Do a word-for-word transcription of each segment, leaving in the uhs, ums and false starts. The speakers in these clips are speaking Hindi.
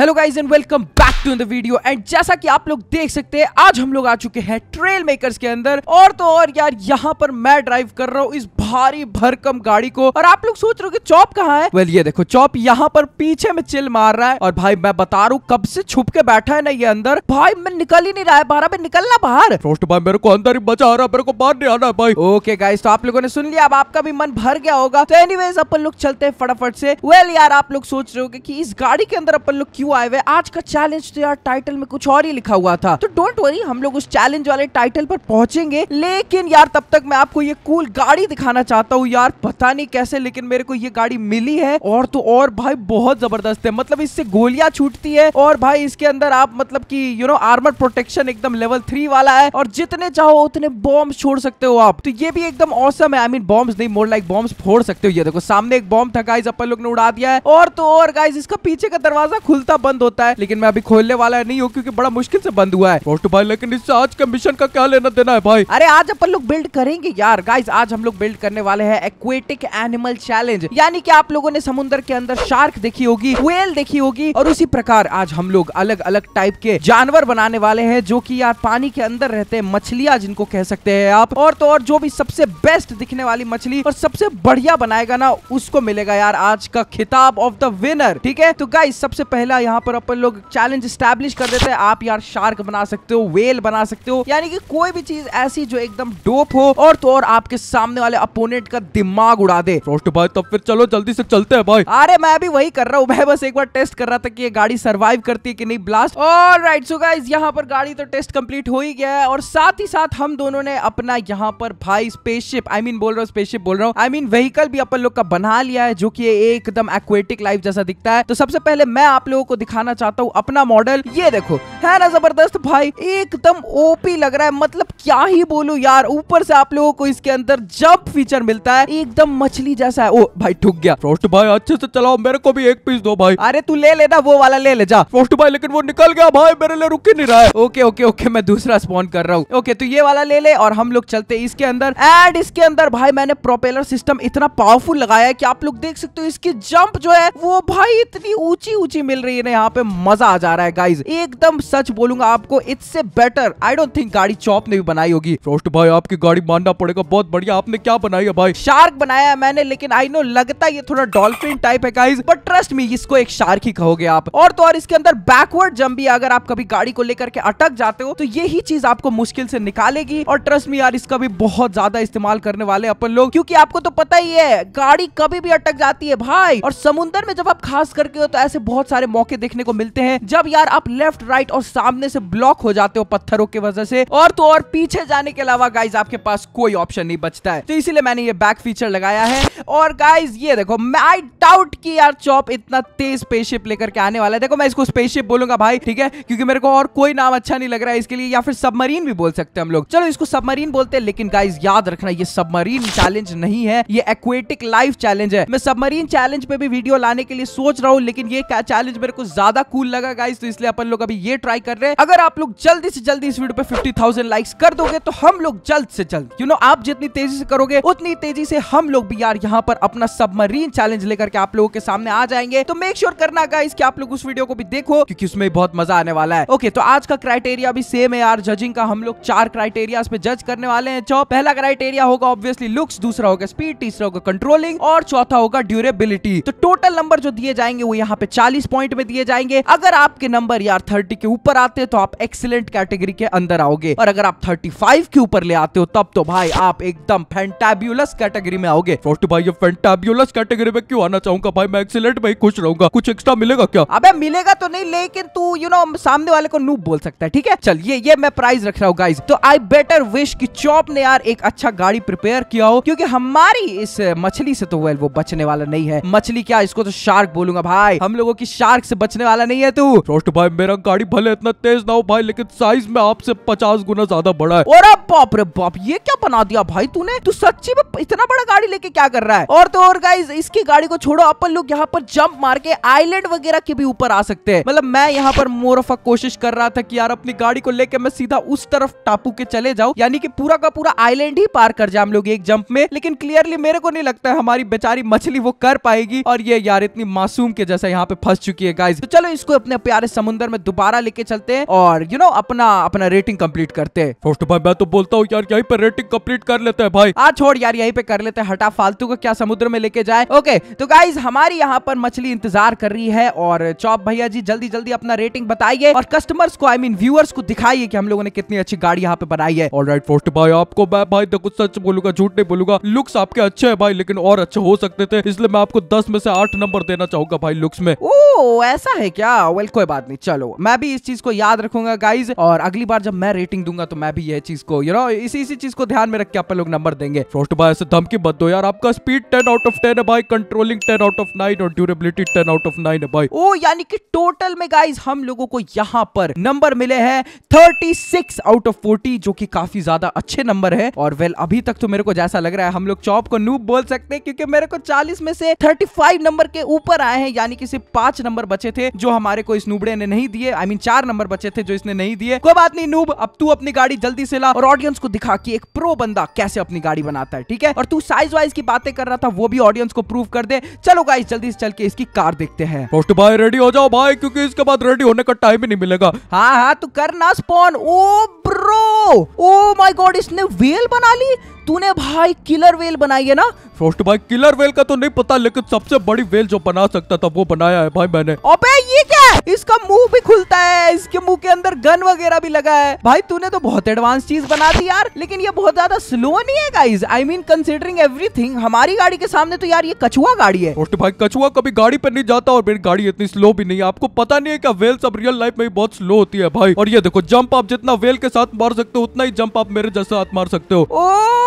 Hello guys and welcome back to the video. And जैसा कि आप लोग देख सकते हैं आज हम लोग आ चुके हैं ट्रेल मेकर्स के अंदर। और तो और यार यहाँ पर मैं ड्राइव कर रहा हूँ इस भारी भरकम गाड़ी को और आप लोग सोच रहे हो कि चॉप कहाँ है। वेल well, ये देखो चॉप यहाँ पर पीछे में चिल मार रहा है। और भाई मैं बता रहा हूँ कब से छुप के बैठा है ना ये अंदर। भाई मैं निकल ही नहीं रहा है बाहर। अबे निकलना बाहर। फ्रॉस्ट भाई मेरे को अंदर ही मजा आ रहा है, मेरे को बाहर नहीं आना भाई। ओके गाइस तो आप लोगों ने सुन लिया, अब आपका भी मन भर गया होगा। तो एनीवेज अपन लोग चलते हैं फटाफट से। वेल यार आप लोग सोच रहे होगे कि इस गाड़ी के अंदर अपन लोग क्यों आए हुए। आज का चैलेंज तो यार टाइटल में कुछ और ही लिखा हुआ था, तो डोंट वरी हम लोग उस चैलेंज वाले टाइटल पर पहुंचेंगे। लेकिन यार तब तक मैं आपको ये कूल गाड़ी दिखाना चाहता हूँ। यार पता नहीं कैसे लेकिन मेरे को ये गाड़ी मिली है। और तो और भाई बहुत जबरदस्त है, मतलब इससे गोलियां छूटती है। और भाई इसके अंदर आप मतलब की यू नो आर्मर प्रोटेक्शन एकदम लेवल थ्री वाला है और जितने चाहो उतने बॉम्ब छोड़ सकते हो आप। तो ये भी एकदम औसम है। आई मीन बॉम्ब नहीं, मोर लाइक बॉम्ब फोड़ सकते हो। ये देखो सामने एक बॉम्ब था गाइज, अपन लोग ने उड़ा दिया है। और तो और गाइज इसका पीछे का दरवाजा खुलता बंद होता है, लेकिन मैं अभी खोलने वाला नहीं हूँ क्योंकि बड़ा मुश्किल से बंद हुआ है। भाई लेकिन इससे आज का मिशन का क्या लेना देना है भाई। अरे आज अपन लोग बिल्ड करेंगे यार। गाइस आज हम लोग बिल्ड करने वाले हैं एक्वेटिक एनिमल चैलेंज, यानी कि आप लोगों ने समुद्र के अंदर शार्क देखी होगी, व्हेल देखी होगी, और उसी प्रकार आज हम लोग अलग अलग टाइप के जानवर बनाने वाले हैं जो की यार पानी के अंदर रहते हैं, मछलियां जिनको कह सकते हैं आप। और तो और जो भी सबसे बेस्ट दिखने वाली मछली और सबसे बढ़िया बनाएगा ना उसको मिलेगा यार आज का खिताब ऑफ द विनर। ठीक है तो गाइस सबसे पहला यहाँ पर अपन लोग चैलेंज स्टैब्लिश कर देते हैं। आप यार शार्क बना सकते हो, वेल बना सकते हो, यानी कि कोई भी चीज ऐसी जो एकदम डोप हो और तो और आपके सामने वाले अपोनेंट का दिमाग उड़ा दे। फ्रॉस्ट भाई तब फिर चलो जल्दी से चलते हैं भाई। अरे मैं भी वही कर रहा हूँ, मैं बस एक बार टेस्ट कर रहा था कि ये गाड़ी सर्वाइव करती है कि नहीं ब्लास्ट। ऑलराइट सो गाइस यहाँ पर गाड़ी तो टेस्ट कंप्लीट हो ही गया है। और साथ ही साथ हम दोनों ने अपना यहाँ पर भाई स्पेसशिप, आई मीन बोल रहा हूँ स्पेसशिप बोल रहा हूँ आई मीन व्हीकल भी अपन लोग का बना लिया है जो की एकदम एक्वेटिक लाइफ जैसा दिखता है। तो सबसे पहले मैं आप लोगों को दिखाना चाहता हूँ अपना मॉडल। ये देखो है ना जबरदस्त भाई, एकदम ओपी लग रहा है। मतलब क्या ही बोलूं यार, ऊपर से आप लोगों को इसके अंदर जंप फीचर मिलता है, एकदम मछली जैसा है। ओ भाई ठुक गया। फ्रॉस्ट भाई अच्छे से चलाओ, मेरे को भी एक पीस दो भाई। अरे तू ले लेना, वो वाला ले ले जा। फ्रॉस्ट भाई लेकिन वो निकल गया भाई, मेरे लिए रुक ही नहीं रहा है। ओके ओके ओके मैं दूसरा स्पॉन कर रहा हूँ। ओके तो ये वाला ले ले और हम लोग चलते इसके अंदर। एंड इसके अंदर भाई मैंने प्रोपेलर सिस्टम इतना पावरफुल लगाया है कि आप लोग देख सकते हो इसकी जंप जो है वो भाई इतनी ऊंची ऊंची मिल रही है। यहाँ पे मजा आ जा रहा है गाइस, एकदम सच बोलूंगा आपको, इट्स से बेटर आई डोंट थिंक गाड़ी चॉप ने भी बनाई होगी। फ्रॉस्ट भाई आपकी गाड़ी मानना पड़ेगा बहुत बढ़िया। आपने क्या बनाई है भाई? शार्क बनाया है मैंने, लेकिन आई नो लगता है ये थोड़ा डॉल्फिन टाइप है गाइस, बट ट्रस्ट मी इसको एक शार्क ही कहोगे आप। और तो और इसके अंदर बैकवर्ड जंप भी, अगर आप कभी गाड़ी को लेकर के अटक जाते हो तो यही चीज आपको मुश्किल से निकालेगी। और ट्रस्ट मी यार इसका भी बहुत ज्यादा इस्तेमाल करने वाले अपन लोग, क्योंकि आपको तो पता ही है गाड़ी कभी भी अटक जाती है भाई। और समुद्र में जब आप खास करके हो तो ऐसे बहुत सारे मौके देखने को मिलते हैं जब यार आप लेफ्ट राइट और सामने से ब्लॉक हो जाते हो पत्थरों के वजह से। और तो और पीछे जाने के अलावा गाइस आपके पास कोई ऑप्शन नहीं बचता है, तो इसीलिए मैंने ये बैक फीचर लगाया है। और गाइस ये देखो आई डाउट कि यार चॉप इतना तेज स्पेसशिप लेकर के आने वाला है। देखो मैं इसको स्पेसशिप बोलूंगा भाई, ठीक है, क्योंकि मेरे को और कोई नाम अच्छा नहीं लग रहा है इसके लिए, या फिर सबमरीन भी बोल सकते हैं हम लोग। चलो इसको सबमरीन बोलते हैं। लेकिन गाइस याद रखना ये सबमरीन चैलेंज नहीं है, ये एक्वेटिक लाइफ चैलेंज है। मैं सबमरीन चैलेंज पे भी वीडियो लाने के लिए सोच रहा हूँ, लेकिन ये चैलेंज मेरे को ज्यादा कूल लगा गाइस, तो इसलिए अपन लोग अभी ये ट्राई कर रहे हैं। अगर आप लोग जल्दी से जल्दी इस वीडियो पे पचास हज़ार लाइक्स कर दोगे तो हम लोग जल्द से जल्द यू नो आप जितनी तेजी से करोगे उतनी तेजी से हम लोग भी यार यहाँ पर अपना सबमरीन चैलेंज लेकर के आप लोगों के सामने आ जाएंगे। तो मेक श्योर करना गाइस कि आप लोग उस वीडियो को भी देखो क्योंकि उसमें बहुत मजा आने वाला है। ओके तो आज का क्राइटेरिया भी सेम है यार जजिंग का। हम लोग चार क्राइटेरिया पे जज करने वाले हैं। जो पहला क्राइटेरिया होगा ऑब्वियसली लुक्स, दूसरा होगा स्पीड, तीसरा होगा कंट्रोलिंग और चौथा होगा ड्यूरेबिलिटी। तो टोटल नंबर जो दिए जाएंगे वो यहाँ पे चालीस पॉइंट में दिए जाएंगे। अगर आपके नंबर यार तीस के ऊपर आते हैं तो आप एक्सीलेंट कैटेगरी के अंदर आओगे, और अगर आप पैंतीस के ऊपर ले आते हो तब तो भाई आप एकदम फैंटाब्यूलस कैटेगरी में आओगे। फ्रॉस्ट भाई ये फैंटाब्यूलस कैटेगरी में क्यों आना चाहूंगा भाई, मैं एक्सीलेंट में ही खुश रहूंगा। कुछ एक्स्ट्रा मिलेगा क्या? अबे मिलेगा तो नहीं, लेकिन तू यू नो सामने वाले को नूब बोल सकता है, ठीक है। चलिए ये मैं प्राइज रख रहा हूँ गाइज, तो आई बेटर विश कि चॉप ने यार एक अच्छा गाड़ी प्रिपेयर किया हो, क्योंकि हमारी इस मछली से तो वेल वो बचने वाला नहीं है। मछली क्या, इसको तो शार्क बोलूंगा भाई, हम लोगों की शार्क से बचने वाला नहीं है तू। फ्रॉस्ट भाई मेरा गाड़ी भले पहले इतना तेज ना हो भाई, लेकिन साइज में आपसे पचास गुना ज्यादा बड़ा है। और अब बाप रे बाप, ये क्या बना दिया भाई तूने, तू सच्ची में इतना बड़ा गाड़ी लेके क्या कर रहा है। और तो और गाइस, इसकी गाड़ी को छोड़ो, अपन लोग यहाँ पर जंप मार के आइलैंड वगैरह के भी ऊपर आ सकते हैं। मतलब मैं यहाँ पर मोर ऑफ कोशिश कर रहा था कि यार अपनी गाड़ी को लेकर मैं सीधा उस तरफ टापू के चले जाऊं, यानी कि पूरा का पूरा आइलैंड ही पार कर जाए हम लोग एक जंप में। लेकिन क्लियरली मेरे को नहीं लगता है हमारी बेचारी मछली वो कर पाएगी, और ये यार इतनी मासूम के जैसा यहाँ पे फंस चुकी है गाइस। तो चलो इसको अपने प्यारे समुद्र में दोबारा लेके चलते हैं और यू नो अपना अपना रेटिंग कंप्लीट करते हैं। फर्स्ट भाई मैं तो बोलता हूँ यार यहीं पे रेटिंग कंप्लीट कर लेते हैं भाई। आज छोड़ यार यहीं पे कर लेते हैं, हटा फालतू को क्या समुद्र में लेके जाए। ओके तो गाइज हमारी यहाँ पर मछली इंतजार कर रही है, और चॉप भैया जी जल्दी जल्दी अपना रेटिंग बताइए और कस्टमर्स को आई मीन व्यूअर्स को दिखाइए कि हम लोगों ने कितनी अच्छी गाड़ी यहाँ पे बनाई है। ऑलराइट फर्स्ट भाई, आपको मैं भाई देखो सच बोलूंगा, झूठ नहीं बोलूंगा, लुक्स आपके अच्छे है भाई, लेकिन और अच्छे हो सकते थे, इसलिए मैं आपको दस में से आठ नंबर देना चाहूंगा भाई लुक्स में। ओ ऐसा है क्या, वेल कोई बात नहीं, चलो मैं भी इस चीज को याद रखूंगा गाइज, और अगली बार जब मैं रेटिंग दूंगा तो मैं भी ये चीज को यू नो इसी इसी चीज को ध्यान में रख के आप लोग नंबर देंगे। फर्स्ट भाई ऐसे धमकी मत दो यार, आपका speed ten out of ten है भाई, controlling ten out of nine और durability ten out of nine है भाई। ओ यानी कि टोटल में गाइज हम लोगों को यहाँ पर नंबर मिले हैं thirty six out of forty, जो कि काफी ज्यादा अच्छे नंबर है। और वेल अभी तक तो मेरे को जैसा लग रहा है हम लोग चॉप को नूब बोल सकते हैं, क्योंकि मेरे को चालीस में से पैंतीस नंबर के ऊपर आए हैं, यानी कि सिर्फ पांच नंबर बचे थे जो हमारे को इस नूबड़े ने नहीं दिए, आई मीन चार नंबर बचे थे जो इसने नहीं दिए। कोई बात नहीं नूब, अब तू अपनी गाड़ी जल्दी से ला और ऑडियंस को दिखा कि एक प्रो बंदा कैसे अपनी गाड़ी बनाता है, ठीक है। और तू साइज वाइज की बातें कर रहा था, वो भी ऑडियंस को प्रूव कर दे। चलो गाइस जल्दी से चल के इसकी कार देखते हैं। पोस्ट भाई रेडी हो जाओ भाई, क्योंकि इसके बाद रेडी होने का टाइम ही नहीं मिलेगा। हाँ हाँ तू करना spawn. Oh bro, oh my god, इसने व्हील बना ली तूने भाई, किलर व्हेल बनाई है ना। फर्स्ट भाई किलर व्हेल का तो नहीं पता, लेकिन सबसे बड़ी व्हेल जो बना सकता था वो बनाया है भाई मैंने। अबे ये क्या है, इसका मुंह भी खुलता है, इसके मुंह के अंदर गन वगैरह भी लगा है भाई, तूने तो बहुत एडवांस चीज बना दी यार। लेकिन ये बहुत ज्यादा स्लो नहीं है guys, I mean considering everything हमारी गाड़ी के सामने तो यार ये कछुआ गाड़ी है। फर्स्ट भाई कछुआ कभी गाड़ी पर नहीं जाता, और मेरी गाड़ी इतनी स्लो भी नहीं है। आपको पता नहीं है क्या, व्हेल सब रियल लाइफ में बहुत स्लो होती है भाई। और ये देखो जंप आप जितना व्हेल के साथ मार सकते हो उतना ही जंप आप मेरे जैसा मार सकते हो। ओ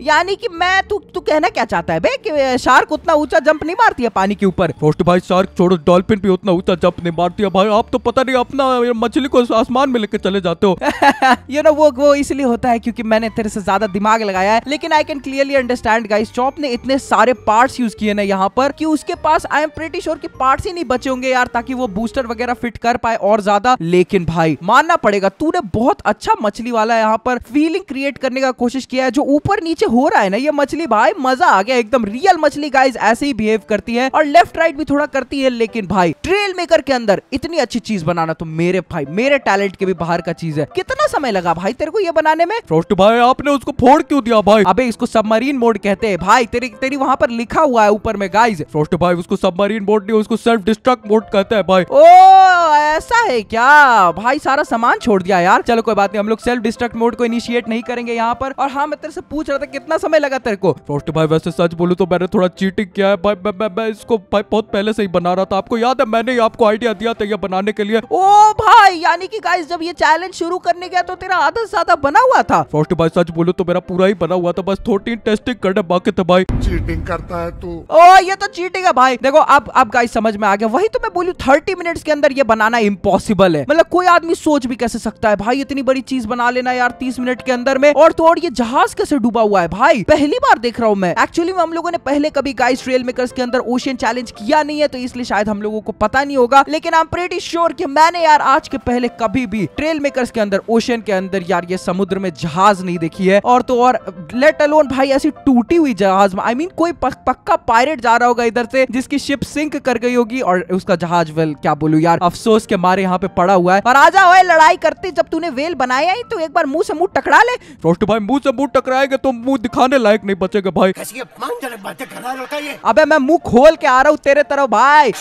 यानी कि मैं तू तू कहना क्या चाहता है बे कि शार्क उतना ऊंचा जंप नहीं मारती है पानी के ऊपर। फर्स्ट भाई शार्क छोड़ो, डॉल्फिन भी उतना ऊंचा जंप नहीं मारती है भाई। आप तो पता नहीं अपना मछली को आसमान में लेकर चले जाते हो। ये ना वो वो इसलिए होता है क्योंकि मैंने तेरे से ज्यादा दिमाग लगाया है। लेकिन I can clearly understand guys, Chop ने इतने सारे पार्ट्स यूज किए ना यहाँ पर कि उसके पास आई एम प्रीटी श्योर कि पार्ट्स ही नहीं बचे होंगे यार, ताकि वो बूस्टर वगैरह फिट कर पाए और ज्यादा। लेकिन भाई मानना पड़ेगा तूने बहुत अच्छा मछली वाला यहाँ पर फीलिंग क्रिएट करने का कोशिश किया है। जो ऊपर नीचे हो रहा है ना ये मछली, भाई मजा आ गया एकदम। रियल मछली गाइस ऐसे ही बिहेव करती है और लेफ्ट राइट भी थोड़ा करती है। लेकिन भाई ट्रेल मेकर के अंदर इतनी अच्छी चीज बनाना तो मेरे भाई मेरे टैलेंट के भी बाहर का चीज है। कितना समय लगा भाई तेरे को ये बनाने में? फर्स्ट भाई आपने उसको फोड़ क्यों दिया भाई? अबे इसको सबमरीन मोड कहते हैं भाई, तेरी तेरी वहाँ पर लिखा हुआ है ऊपर में गाइस। फर्स्ट भाई उसको सबमरीन मोड नहीं, उसको सेल्फ डिस्ट्रक्ट मोड कहते हैं भाई। ओ ऐसा है क्या भाई, सारा सामान छोड़ दिया यार। चलो कोई बात नहीं, हम लोग सेल्फ डिस्ट्रक्ट मोड को इनिशिएट नहीं करेंगे यहाँ पर। और हाँ मैं तेरे से पूछ रहा था कितना समय लगा तेरे को? फर्स्ट भाई वैसे सच बोलूं तो मैंने थोड़ा चीटिंग किया है भाई, मैं, मैं, मैं इसको भाई बहुत पहले से ही बना रहा था। आपको याद है मैंने आपको आइडिया दिया था ये बनाने के लिए। ओ भाई यानी कि गाइस जब ये चैलेंज शुरू करने गया तो तेरा आधा साधा बना हुआ था? फर्स्ट भाई सच बोलूं तो मेरा पूरा ही बना हुआ था, बस थोड़ी टेस्टिंग करना बाकी था भाई। चीटिंग करता है तू? ओ ये तो चीटिंग है भाई। देखो अब अब गाइस समझ में आ गया, वही तो मैं बोलूं थर्टी मिनट्स के अंदर ये बनाना इम्पॉसिबल है। मतलब कोई आदमी सोच भी कैसे सकता है भाई इतनी बड़ी चीज बना लेना यार तीस मिनट के अंदर में। और तो और ये जहाज कैसे डूबा हुआ है भाई, पहली बार देख रहा हूँ मैं। एक्चुअली हम लोगों ने पहले कभी गाइस ट्रेल मेकर्स के अंदर ओशियन चैलेंज किया नहीं है, तो इसलिए शायद हम लोगों को पता नहीं होगा। लेकिन आई एम प्रीटी श्योर कि मैंने यार आज के पहले कभी भी ट्रेल मेकर्स के अंदर ओशियन के अंदर यार ये समुद्र में जहाज नहीं देखी है। और तो और लेट अलोन भाई ऐसी टूटी हुई जहाज में, आई मीन कोई पक्का पायरेट जा रहा होगा इधर से जिसकी शिप सिंक कर गई होगी और उसका जहाज वेल क्या बोलूं यार अफसोस के मारे यहाँ पे पड़ा हुआ है। और आजा ओए लड़ाई करते, जब तूने वेल बनाया ही तो एक बार मुंह से मुंह टकरा ले। फर्स्ट भाई मुंह से मुंह टकराएगा तो मुंह दिखाने लायक नहीं बचेगा भाई। कैसी अपमानजनक बातें कर रहा है ये? अबे मैं मुंह खोल के आ रहा हूँ तेरे तरफ भाई।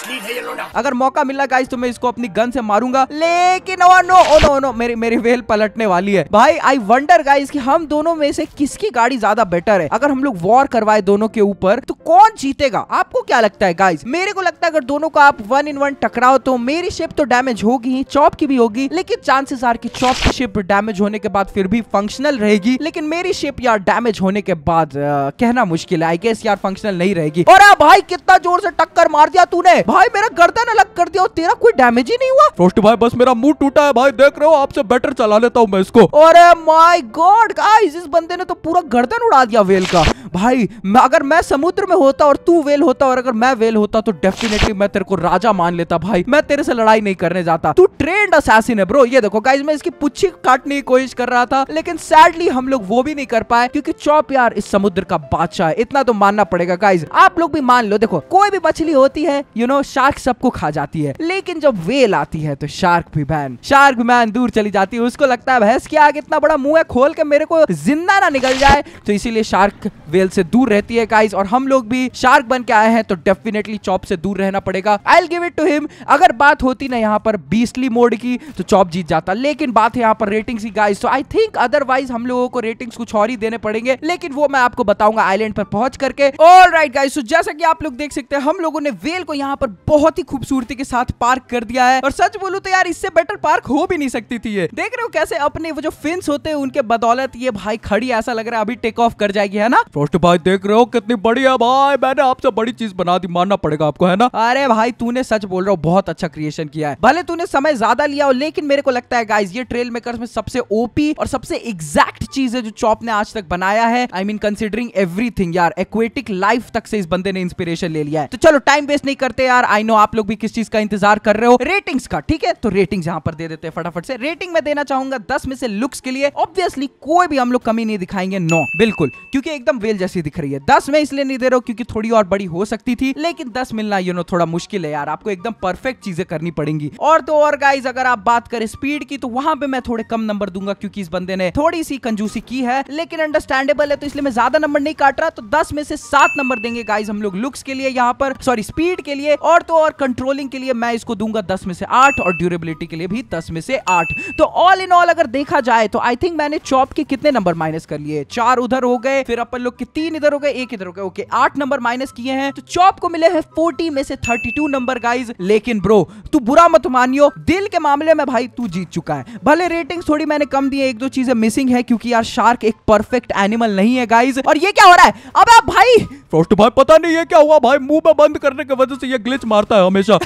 अगर मौका मिला गाइस तो मैं इसको अपनी गन से मारूंगा, लेकिन oh no oh no no मेरी मेरी वेल पलटने वाली है भाई। आई वंडर गाइस कि हम दोनों में से किसकी गाड़ी ज्यादा बेटर है। अगर हम लोग वॉर करवाए दोनों के ऊपर तो कौन जीतेगा, आपको क्या लगता है गाइस? मेरे को लगता है अगर दोनों का आप वन इन वन टकराओ तो मेरी शिप तो डैमेज होगी ही, चॉप की भी होगी। लेकिन चांसेस आर कि चॉप की शिप डैमेज होने के बाद फिर भी फंक्शनल रहेगी, लेकिन मेरी शिप यार डैमेज होने के बाद आ, कहना मुश्किल है। आई गेस यार फंक्शनल नहीं रहेगी। और भाई कितना जोर से टक्कर मार दिया तूने भाई, मेरा गर्दन अलग कर दिया और तेरा कोई डैमेज ही नहीं हुआ। फ्रॉस्ट भाई बस मेरा मुंह टूटा है भाई, देख रहे हो आपसे बेटर चला लेता हूँ मैं इसको। अरे माय गॉड गाइस, इस बंदे ने तो पूरा गर्दन उड़ा दिया वेल का। भाई अगर मैं समुद्र में होता और तू वेल होता और अगर मैं वेल होता तो डेफिनेटली मैं तेरे को राजा मान लेता भाई। मैं तेरे से लड़ाई नहीं करने जाता, तू ट्रेंड असैसिन है ब्रो। ये देखो गाइस मैं इसकी पुच्छी काटने की कोशिश कर रहा था लेकिन सैडली हम लोग वो भी नहीं कर पाए क्योंकि चॉप यार इस समुद्र का बादशाह है, इतना तो मानना पड़ेगा। गाइस आप लोग भी मान लो, देखो कोई भी मछली होती है यू नो शार्क सबको खा जाती है, लेकिन जब वेल आती है तो शार्क भी बैन शार्क मैन दूर चली जाती है। उसको लगता है भैंस के आगे इतना बड़ा मुंह है, खोल के मेरे को जिंदा ना निकल जाए, तो इसीलिए शार्क वेल से दूर रहती है गाइस। और हम लोग भी शार्क बन के आए हैं तो डेफिनेटली चॉप से दूर रहना पड़ेगा। I will give it to him. अगर बात होती ना यहाँ पर बीसली मोड की तो चॉप जीत जाता, लेकिन बात है यहाँ पर रेटिंग्स की गाइस। तो आई थिंक अदरवाइज हम लोगों को रेटिंग्स कुछ और ही देने पड़ेंगे, लेकिन वो मैं आपको बताऊंगा आइलैंड पर पहुंच करके। ऑलराइट गाइस, तो जैसा कि आप लोग देख सकते हैं हम लोगों ने वेल को यहाँ पर बहुत ही खूबसूरती के साथ पार्क कर दिया है। और सच बोलूं तो यार इससे बेटर पार्क हो भी नहीं सकती थी। ये देख रहे हो कैसे अपने वो जो फिन्स होते हैं उनके बदौलत ये भाई खड़ी, ऐसा लग रहा है अभी टेक ऑफ कर जाएगी, है ना। फ्रॉस्ट भाई देख रहे हो कितनी बड़ी है भाई, मैंने आपसे बड़ी चीज बना दी, मानना पड़ेगा आपको, है ना। अरे भाई तूने सच बोल रहा हूँ, बहुत अच्छा क्रिएशन किया है, भले तूने समय ज्यादा लिया हो, लेकिन मेरे को लगता है गाइस ये ट्रेल मेकर्स में सबसे ओपी और सबसे एग्जैक्ट चीज है जो चॉप ने आज तक बनाया है। आई मीन कंसिडरिंग एवरीथिंग यार, एक्वेटिक लाइफ तक से इस बंदे ने इंस्पिरेशन ले लिया है। तो चलो टाइम वेस्ट नहीं करते यार, आई नो आप लोग भी किस चीज का इंतजार कर रहे हो, रेटिंग्स का। ठीक है तो रेटिंग्स यहाँ पर दे देते हैं फटाफट से। रेटिंग मैं देना चाहूंगा दस में से लुक्स के लिए, ऑब्वियसली कोई भी हम लोग कमी नहीं दिखाएंगे, नौ बिल्कुल, क्योंकि एकदम वेल जैसी दिख रही है। दस में इसलिए नहीं दे रहा हूं क्योंकि थोड़ी और बड़ी हो सकती थी, लेकिन दस मिलना यू नो थोड़ा मुश्किल है यार, आपको एकदम परफेक्ट चीजें करनी पड़ेंगी। और तो और गाइज अगर आप बात करें स्पीड की तो वहां पे मैं थोड़े कम नंबर दूंगा क्योंकि इस बंदे ने थोड़ी सी कंजूसी की है, लेकिन अंडरस्टैंडेबल है तो इसलिए मैं ज्यादा नंबर नहीं काट रहा। तो दस में से सात नंबर देंगे गाइज हम लोग लुक्स के लिए यहाँ पर, सॉरी स्पीड के लिए। और तो और कंट्रोलिंग के लिए मैं इसको दूंगा दस में से आठ और ड्यूरेबिलिटी के लिए भी दस में से आठ। तो ऑल इन ऑल अगर देखा जाए तो आई थिंक मैंने चॉप के कितने नंबर माइनस कर लिए, चार उधर हो गए, फिर अपन लोग के तीन इधर हो गए, एक इधर हो गए, ओके आठ नंबर माइनस किए हैं। तो चॉप को मिले हैं फोर्टी में से थर्टी टू नंबर गाइज। लेकिन ब्रो तू बुरा मत मानियो, दिल के मामले में भाई तू जीत चुका है, भले रेटिंग थोड़ी मैंने कम दी है, एक दो चीजें मिसिंग है क्योंकि यार शार्क एक परफेक्ट एनिमल नहीं है गाइज। और ये क्या हो रहा है अब आप भाई, फ्रॉस्ट भाई पता नहीं ये क्या हुआ भाई, मुंह में बंद करने की वजह से ये ग्लिच मारता है हमेशा।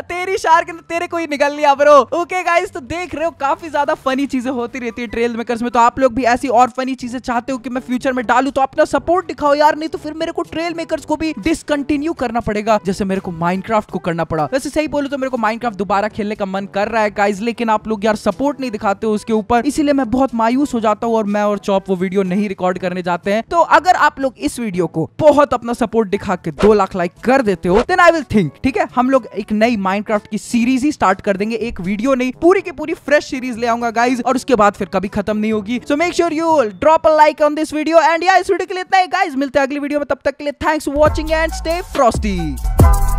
तेरी शार्क ने तेरे को ही निकल लिया ब्रो। ओके गाइस तो देख रहे हो काफी ज्यादा फनी चीजें होती रहती है ट्रेल मेकर्स में, तो आप लोग भी ऐसी और फनी चीजें चाहते हो कि मैं फ्यूचर में डालूं तो अपना सपोर्ट दिखाओ यार, नहीं तो फिर मेरे को ट्रेल मेकर्स को भी डिसकंटिन्यू करना पड़ेगा, जैसे मेरे को माइनक्राफ्ट को करना पड़ा। वैसे सही बोलूं तो मेरे को माइनक्राफ्ट दोबारा खेलने का मन कर रहा है गाइस, लेकिन आप लोग यार सपोर्ट नहीं दिखाते हो उसके ऊपर, इसीलिए मैं बहुत मायूस हो जाता हूँ और मैं और चॉप वो वीडियो नहीं रिकॉर्ड करने जाते हैं। तो अगर आप लोग इस वीडियो को बहुत अपना सपोर्ट दिखा के दो लाख लाइक कर देते हो देन आई विल थिंक, ठीक है हम लोग एक नई माइनक्राफ्ट की सीरीज ही स्टार्ट कर देंगे, एक वीडियो नहीं पूरी की पूरी फ्रेश सीरीज ले आऊंगा गाइस, और उसके बाद फिर कभी खत्म नहीं होगी। So make sure you drop a like on this video and यार इस वीडियो के लिए इतना ही गाइस, मिलते हैं अगली वीडियो में, तब तक के लिए thanks for watching and stay Frosty.